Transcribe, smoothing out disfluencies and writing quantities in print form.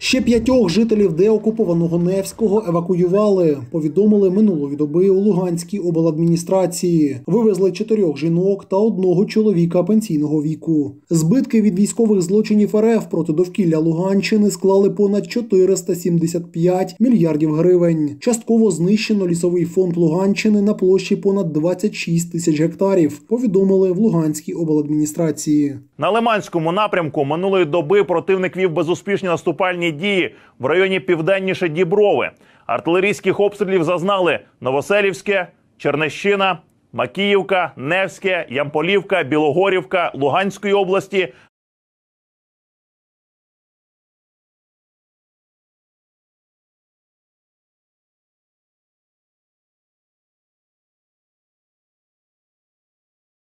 Ще 5 жителів деокупованого Невського евакуювали, повідомили минулої доби у Луганській обладміністрації. Вивезли 4 жінок та 1 чоловіка пенсійного віку. Збитки від військових злочинів РФ проти довкілля Луганщини склали понад 475 мільярдів гривень. Частково знищено лісовий фонд Луганщини на площі понад 26 тисяч гектарів, повідомили в Луганській обладміністрації. На Лиманському напрямку минулої доби противник вів безуспішні наступальні дії в районі південніше Діброви. Артилерійських обстрілів зазнали Новоселівське, Чернищина, Макіївка, Невське, Ямполівка, Білогорівка, Луганської області,